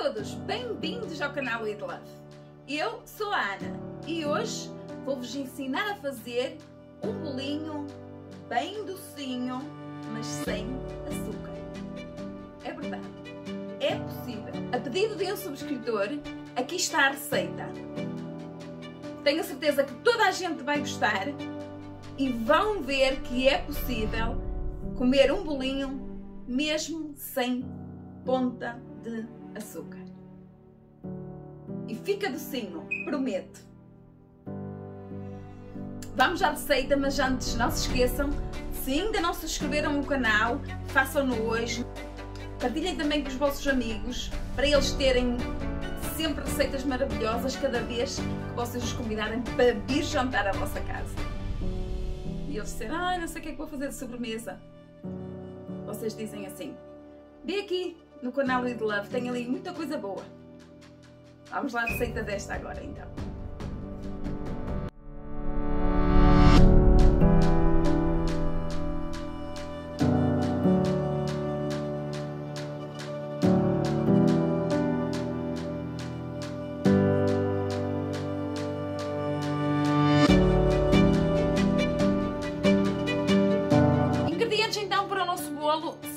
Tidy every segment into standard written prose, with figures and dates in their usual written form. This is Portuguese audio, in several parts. todos, bem-vindos ao canal Eat Love. Eu sou a Ana e hoje vou-vos ensinar a fazer um bolinho bem docinho, mas sem açúcar. É verdade, é possível. A pedido de um subscritor, aqui está a receita. Tenho a certeza que toda a gente vai gostar e vão ver que é possível comer um bolinho mesmo sem ponta de açúcar. E fica docinho, prometo. Vamos à receita, mas antes não se esqueçam, se ainda não se inscreveram no canal, façam-no hoje. Partilhem também com os vossos amigos, para eles terem sempre receitas maravilhosas cada vez que vocês os convidarem para vir jantar à vossa casa. E eles disseram, ai, não sei o que é que vou fazer de sobremesa. Vocês dizem assim, vem aqui no canal Eat Love, tem ali muita coisa boa. Vamos lá à receita desta agora então.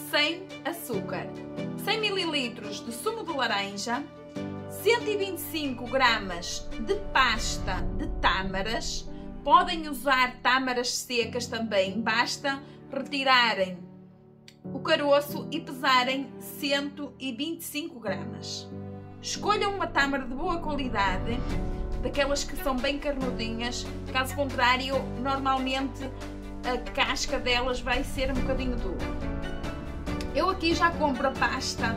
Sem açúcar, 100 ml de sumo de laranja, 125 gramas de pasta de tâmaras, podem usar tâmaras secas também, basta retirarem o caroço e pesarem 125 gramas. Escolham uma tâmara de boa qualidade, daquelas que são bem carnudinhas, caso contrário, normalmente a casca delas vai ser um bocadinho dura. Eu aqui já compro a pasta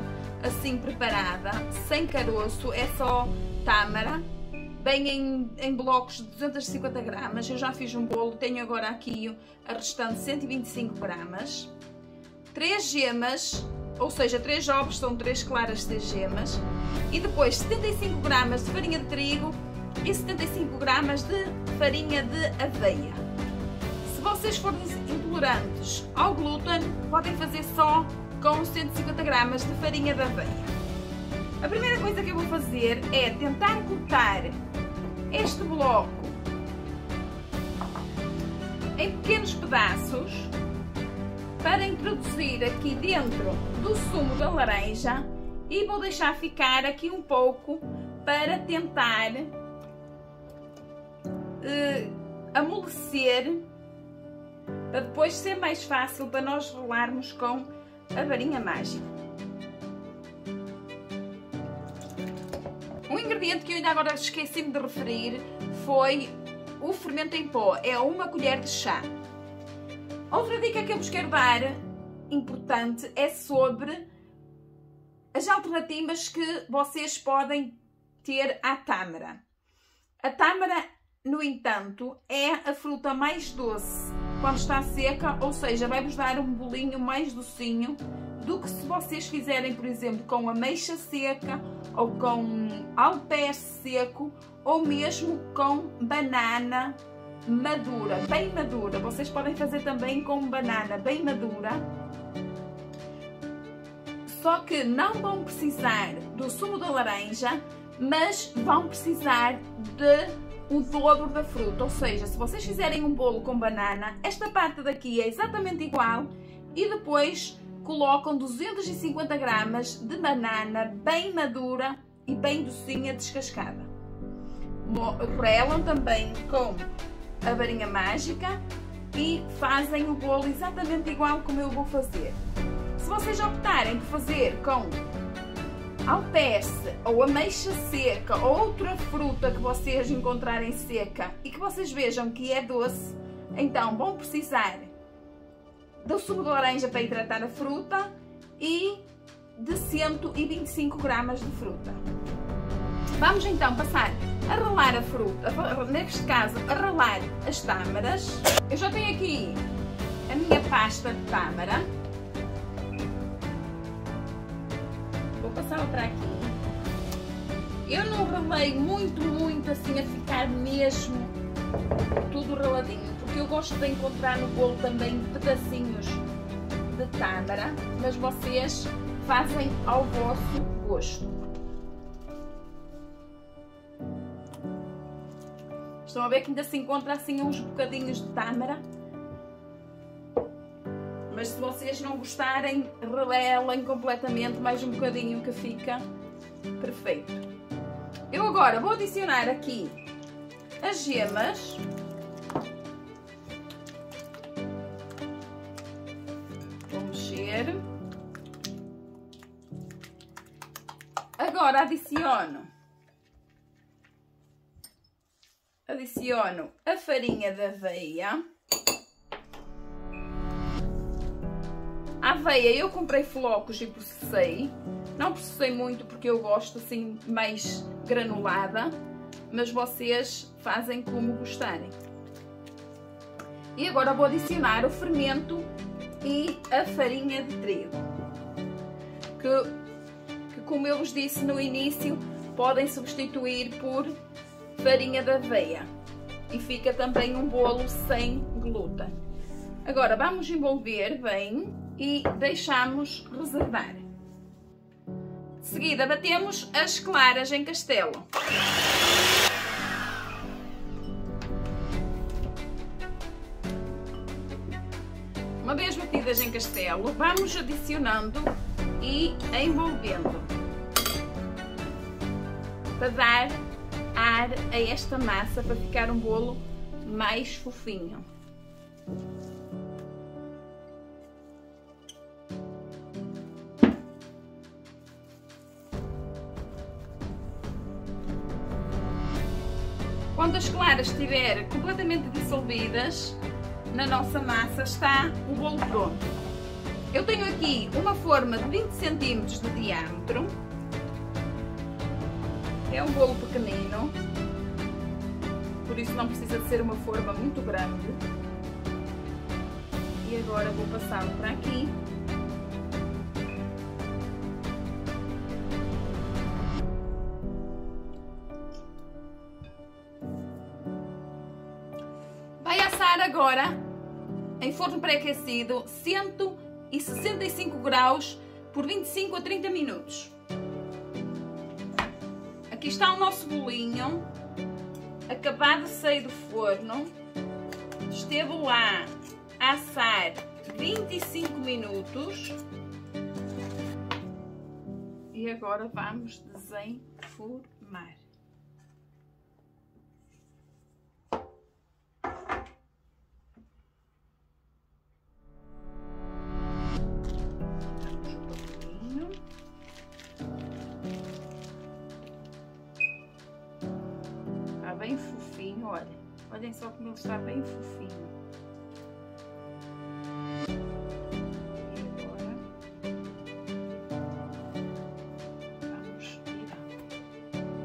assim preparada, sem caroço, é só tâmara, bem em blocos de 250 gramas. Eu já fiz um bolo, tenho agora aqui a restante 125 gramas. 3 gemas, ou seja, 3 ovos, são 3 claras, 3 gemas. E depois 75 gramas de farinha de trigo e 75 gramas de farinha de aveia. Se vocês forem intolerantes ao glúten, podem fazer só com 150 gramas de farinha de aveia. A primeira coisa que eu vou fazer é tentar cortar este bloco em pequenos pedaços para introduzir aqui dentro do sumo da laranja e vou deixar ficar aqui um pouco para tentar amolecer, para depois ser mais fácil para nós rolarmos com a varinha mágica. Um ingrediente que eu ainda agora esqueci-me de referir foi o fermento em pó, é 1 colher de chá. Outra dica que eu vos quero dar, importante, é sobre as alternativas que vocês podem ter à tâmara. A tâmara, no entanto, é a fruta mais doce quando está seca, ou seja, vai-vos dar um bolinho mais docinho do que se vocês fizerem, por exemplo, com ameixa seca ou com alperce seco ou mesmo com banana madura, bem madura. Vocês podem fazer também com banana bem madura, só que não vão precisar do sumo da laranja, mas vão precisar de o dobro da fruta, ou seja, se vocês fizerem um bolo com banana, esta parte daqui é exatamente igual e depois colocam 250 gramas de banana bem madura e bem docinha, descascada. Relam também com a varinha mágica e fazem o bolo exatamente igual como eu vou fazer. Se vocês optarem por fazer com alperce ou ameixa seca ou outra fruta que vocês encontrarem seca e que vocês vejam que é doce, então vão precisar do sumo de laranja para hidratar a fruta e de 125 gramas de fruta. Vamos então passar a ralar a fruta, neste caso a ralar as tâmaras. Eu já tenho aqui a minha pasta de tâmara. Vou passar outra aqui. Eu não ralei muito assim a ficar mesmo tudo raladinho, porque eu gosto de encontrar no bolo também pedacinhos de tâmara, mas vocês fazem ao vosso gosto. Estão a ver que ainda se encontra assim uns bocadinhos de tâmara. Mas se vocês não gostarem, relelem completamente mais um bocadinho que fica perfeito. Eu agora vou adicionar aqui as gemas. Vou mexer. Agora adiciono a farinha de aveia. A aveia eu comprei flocos e processei, não processei muito porque eu gosto assim mais granulada, mas vocês fazem como gostarem. E agora vou adicionar o fermento e a farinha de trigo, que como eu vos disse no início, podem substituir por farinha de aveia e fica também um bolo sem glúten. Agora vamos envolver bem e deixamos reservar. De seguida batemos as claras em castelo. Uma vez batidas em castelo, vamos adicionando e envolvendo para dar ar a esta massa, para ficar um bolo mais fofinho. Quando as claras estiverem completamente dissolvidas na nossa massa, está o bolo pronto. Eu tenho aqui uma forma de 20 cm de diâmetro. É um bolo pequenino, por isso não precisa de ser uma forma muito grande. E agora vou passá-lo para aqui. Agora em forno pré-aquecido 165 graus por 25 a 30 minutos. Aqui está o nosso bolinho acabado de sair do forno, esteve lá a assar 25 minutos e agora vamos desenformar. Bem fofinho, olha. Olhem só como ele está bem fofinho. E agora vamos tirar.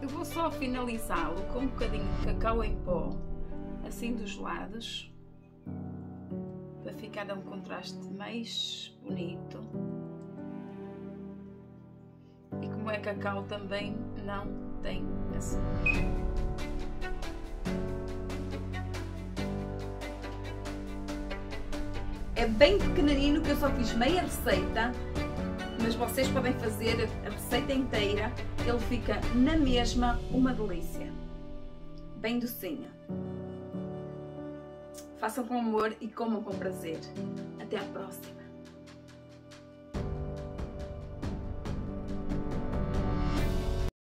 Eu vou só finalizá-lo com um bocadinho de cacau em pó, assim dos lados, para ficar um contraste mais bonito. É cacau também, não tem açúcar. É bem pequenino, que eu só fiz meia receita, mas vocês podem fazer a receita inteira, ele fica na mesma uma delícia, bem docinha. Façam com amor e comam com prazer. Até à próxima!